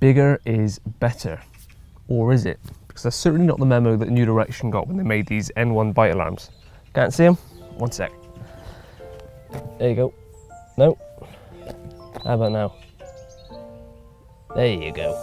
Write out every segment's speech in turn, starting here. bigger is better. Or is it? Because that's certainly not the memo that New Direction got when they made these N1 Bite Alarms. Can't see them? One sec. There you go. No. How about now? There you go.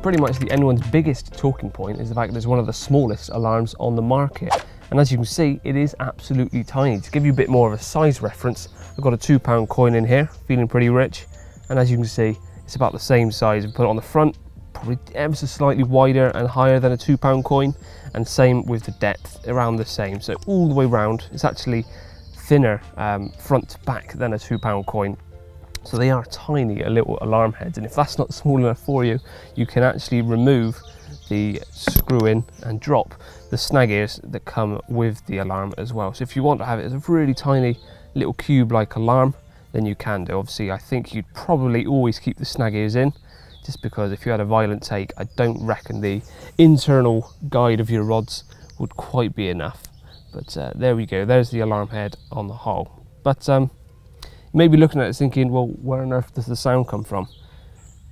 Pretty much the N1's biggest talking point is the fact that it's one of the smallest alarms on the market. And as you can see, it is absolutely tiny. To give you a bit more of a size reference, I've got a £2 coin in here, feeling pretty rich. And as you can see, it's about the same size. We put it on the front, probably ever so slightly wider and higher than a £2 coin. And same with the depth, around the same. So all the way round, it's actually thinner front to back than a £2 coin. So they are tiny little alarm heads, and if that's not small enough for you, you can actually remove the screw in and drop the snag ears that come with the alarm as well. So if you want to have it as a really tiny little cube-like alarm, then you can do. Obviously, I think you'd probably always keep the snag ears in, just because if you had a violent take, I don't reckon the internal guide of your rods would quite be enough. But there we go, there's the alarm head on the whole. But you may be looking at it thinking, well, where on earth does the sound come from?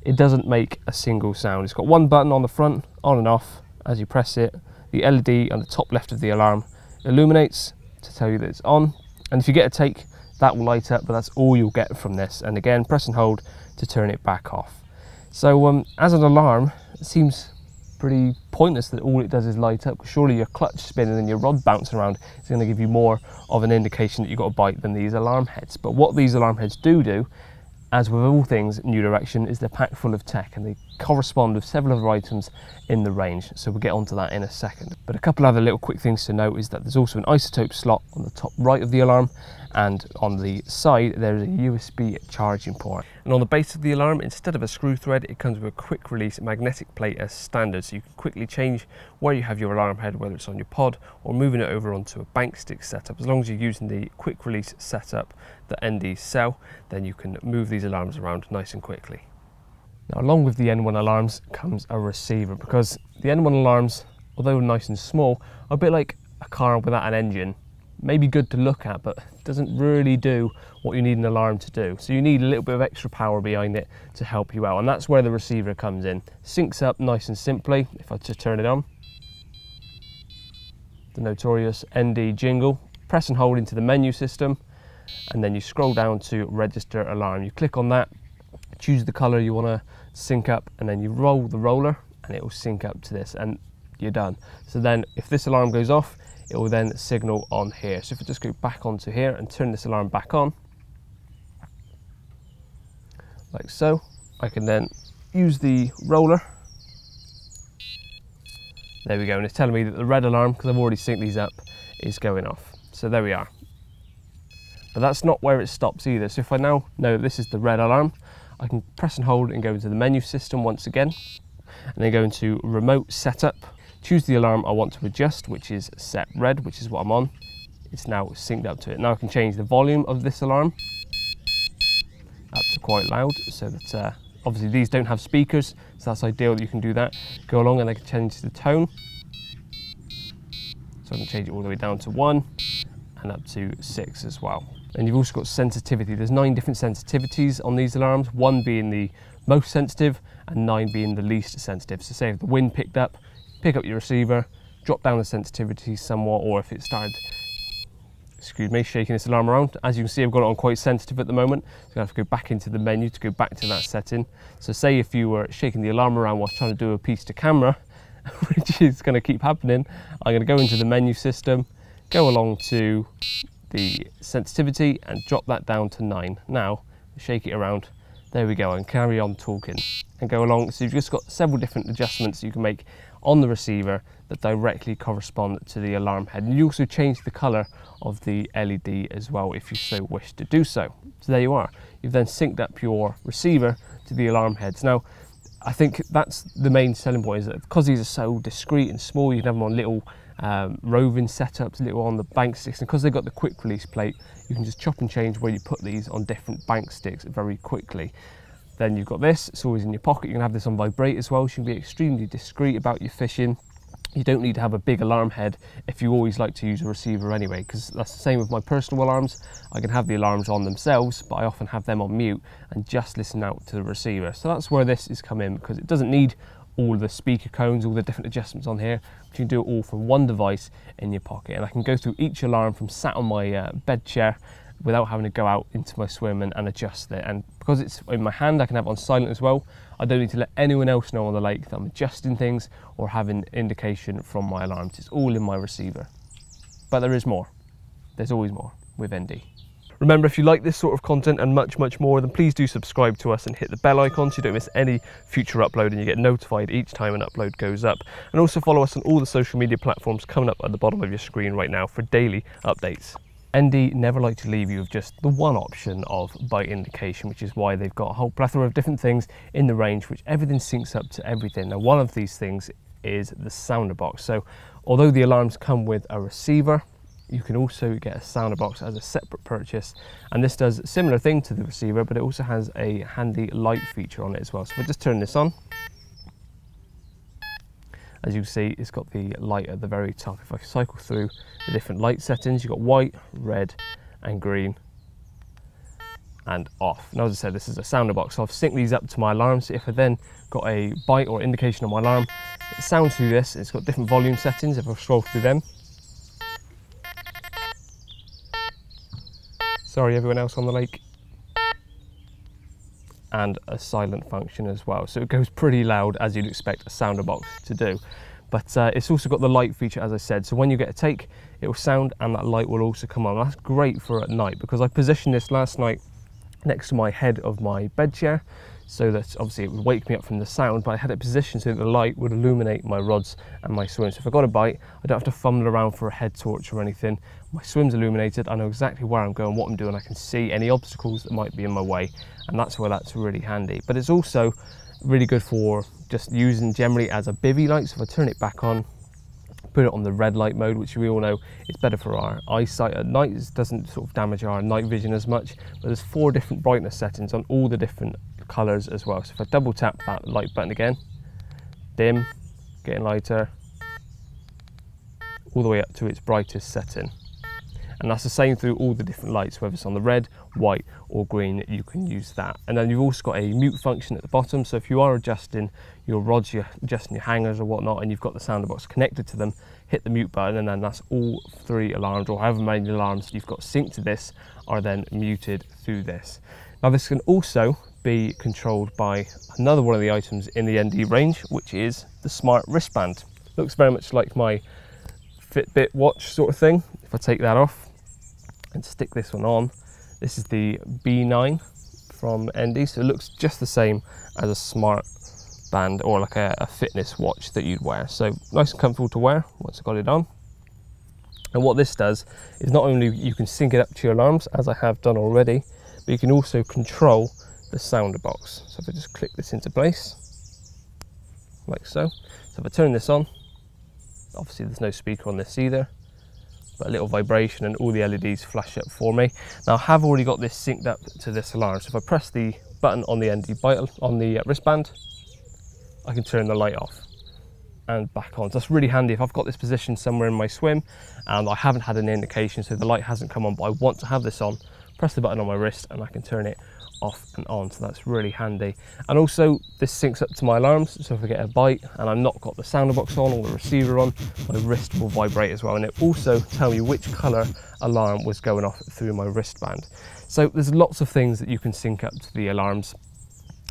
It doesn't make a single sound. It's got one button on the front, on and off. As you press it, the LED on the top left of the alarm illuminates to tell you that it's on. And if you get a take, that will light up, but that's all you'll get from this. And again, press and hold to turn it back off. So as an alarm, it seems pretty pointless that all it does is light up. Surely your clutch spinning and your rod bouncing around is going to give you more of an indication that you've got a bite than these alarm heads. But what these alarm heads do, as with all things New Direction, is they're packed full of tech, and they correspond with several other items in the range. So we'll get onto that in a second. But a couple other little quick things to note is that there's also an isotope slot on the top right of the alarm, and on the side there is a USB charging port. And on the base of the alarm, instead of a screw thread, it comes with a quick release magnetic plate as standard, so you can quickly change where you have your alarm head, whether it's on your pod or moving it over onto a bank stick setup. As long as you're using the quick release setup that ND sell, then you can move these alarms around nice and quickly. Now, along with the N1 alarms comes a receiver, because the N1 alarms, although nice and small, are a bit like a car without an engine. Maybe good to look at, but doesn't really do what you need an alarm to do. So you need a little bit of extra power behind it to help you out, and that's where the receiver comes in. Syncs up nice and simply. If I just turn it on, the notorious ND jingle, press and hold into the menu system, and then you scroll down to register alarm. You click on that, choose the color you want to sync up, and then you roll the roller and it will sync up to this, and you're done. So then if this alarm goes off, it will then signal on here. So if I just go back onto here and turn this alarm back on, like so, I can then use the roller. There we go, and it's telling me that the red alarm, because I've already synced these up, is going off. So there we are. But that's not where it stops either. So if I now know this is the red alarm, I can press and hold and go into the menu system once again, and then go into remote setup. Choose the alarm I want to adjust, which is set red, which is what I'm on. It's now synced up to it. Now I can change the volume of this alarm up to quite loud, so that obviously these don't have speakers, so that's ideal that you can do that. Go along and I can change the tone. So I can change it all the way down to 1 and up to 6 as well. And you've also got sensitivity. There's 9 different sensitivities on these alarms, 1 being the most sensitive and 9 being the least sensitive. So say if the wind picked up, pick up your receiver, drop down the sensitivity somewhat, or if it started, excuse me, shaking this alarm around. As you can see, I've got it on quite sensitive at the moment, so I have to go back into the menu to go back to that setting. So say if you were shaking the alarm around while trying to do a piece to camera, which is going to keep happening, I'm going to go into the menu system, go along to the sensitivity and drop that down to 9. Now shake it around. There we go, and carry on talking and go along. So you've just got several different adjustments you can make on the receiver that directly correspond to the alarm head. And you also change the color of the LED as well if you so wish to do so. So there you are. You've then synced up your receiver to the alarm heads. Now, I think that's the main selling point, is that because these are so discreet and small, you can have them on little roving setups, little on the bank sticks, and because they've got the quick release plate, you can just chop and change where you put these on different bank sticks very quickly. Then you've got this, it's always in your pocket. You can have this on vibrate as well, so you can be extremely discreet about your fishing. You don't need to have a big alarm head if you always like to use a receiver anyway, because that's the same with my personal alarms. I can have the alarms on themselves, but I often have them on mute and just listen out to the receiver. So that's where this is come in, because it doesn't need all the speaker cones, all the different adjustments on here. You can do it all from one device in your pocket. And I can go through each alarm from sat on my bed chair without having to go out into my swim and adjust it. And because it's in my hand, I can have it on silent as well. I don't need to let anyone else know on the lake that I'm adjusting things or having indication from my alarms. It's all in my receiver. But there is more. There's always more with ND. Remember, if you like this sort of content and much, much more, then please do subscribe to us and hit the bell icon so you don't miss any future upload and you get notified each time an upload goes up. And also follow us on all the social media platforms coming up at the bottom of your screen right now for daily updates. ND never like to leave you with just the one option of bite indication, which is why they've got a whole plethora of different things in the range, which everything syncs up to everything. Now, one of these things is the sounder box. So although the alarms come with a receiver, you can also get a sounder box as a separate purchase, and this does a similar thing to the receiver, but it also has a handy light feature on it as well. So if I just turn this on, as you can see, it's got the light at the very top. If I cycle through the different light settings, you've got white, red and green and off. Now, as I said, this is a sounder box, so I've synced these up to my alarm. So if I then got a bite or indication on my alarm, it sounds through this. It's got different volume settings. If I scroll through them, sorry everyone else on the lake, and a silent function as well. So it goes pretty loud, as you'd expect a sounder box to do. But it's also got the light feature, as I said. So when you get a take, it will sound and that light will also come on. That's great for at night, because I positioned this last night next to my head of my bed chair, so that obviously it would wake me up from the sound, but I had it positioned so that the light would illuminate my rods and my swim. So if I got a bite, I don't have to fumble around for a head torch or anything. My swim's illuminated, I know exactly where I'm going, what I'm doing, I can see any obstacles that might be in my way, and that's where that's really handy. But it's also really good for just using generally as a bivvy light. So if I turn it back on, put it on the red light mode, which we all know is better for our eyesight at night. It doesn't sort of damage our night vision as much, but there's 4 different brightness settings on all the different colors as well. So if I double tap that light button again, dim, getting lighter, all the way up to its brightest setting. And that's the same through all the different lights, whether it's on the red, white or green, you can use that. And then you've also got a mute function at the bottom, so if you are adjusting your rods, you're adjusting your hangers or whatnot, and you've got the sounder box connected to them, hit the mute button, and then that's all 3 alarms, or however many alarms you've got synced to this, are then muted through this. Now, this can also be controlled by another one of the items in the ND range, which is the Smart Wristband. Looks very much like my Fitbit watch sort of thing. If I take that off and stick this one on, this is the B9 from ND, so it looks just the same as a smart band or like a fitness watch that you'd wear. So nice and comfortable to wear once I've got it on. And what this does is not only you can sync it up to your alarms, as I have done already, but you can also control the sounder box. So if I just click this into place, like so. So if I turn this on, obviously there's no speaker on this either, but a little vibration and all the LEDs flash up for me. Now, I have already got this synced up to this alarm, so if I press the button on the ND Bite on the wristband, I can turn the light off and back on. So that's really handy if I've got this position somewhere in my swim and I haven't had an indication, so the light hasn't come on, but I want to have this on, press the button on my wrist and I can turn it off and on. So that's really handy. And also this syncs up to my alarms, so if I get a bite and I've not got the sounder box on or the receiver on, my wrist will vibrate as well, and it also tell me which color alarm was going off through my wristband. So there's lots of things that you can sync up to the alarms,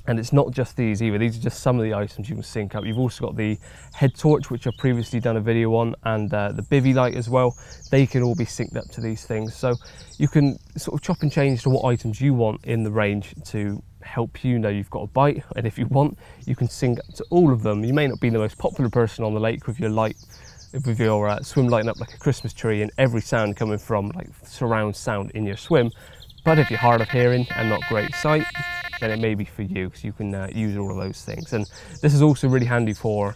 and it's not just these either. These are just some of the items you can sync up. You've also got the head torch, which I've previously done a video on, and the bivvy light as well. They can all be synced up to these things. So you can sort of chop and change to what items you want in the range to help you know you've got a bite. And if you want, you can sync up to all of them. You may not be the most popular person on the lake with your light, with your swim lighting up like a Christmas tree and every sound coming from like surround sound in your swim. But if you're hard of hearing and not great sight, then it may be for you, because you can use all of those things. And this is also really handy for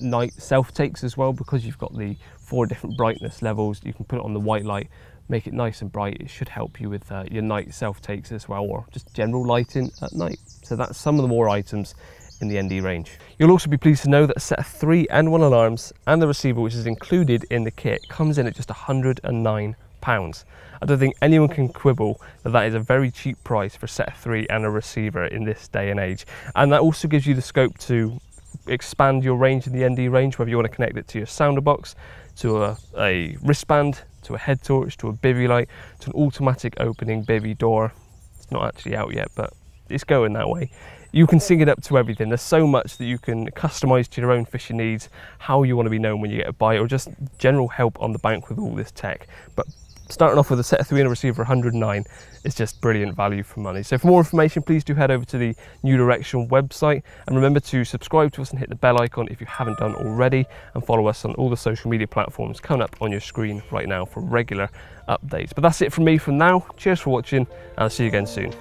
night self-takes as well, because you've got the 4 different brightness levels. You can put it on the white light, make it nice and bright. It should help you with your night self-takes as well, or just general lighting at night. So that's some of the more items in the ND range. You'll also be pleased to know that a set of 3 N1 alarms and the receiver, which is included in the kit, comes in at just £109. I don't think anyone can quibble that that is a very cheap price for a set of 3 and a receiver in this day and age. And that also gives you the scope to expand your range in the ND range, whether you want to connect it to your sounder box, to a wristband, to a head torch, to a bivy light, to an automatic opening bivy door. It's not actually out yet, but it's going that way. You can sync it up to everything. There's so much that you can customise to your own fishing needs, how you want to be known when you get a bite, or just general help on the bank with all this tech. But starting off with a set of 3 and a receiver, 109, is just brilliant value for money. So for more information, please do head over to the New Direction website, and remember to subscribe to us and hit the bell icon if you haven't done already, and follow us on all the social media platforms coming up on your screen right now for regular updates. But that's it from me for now. Cheers for watching, and I'll see you again soon.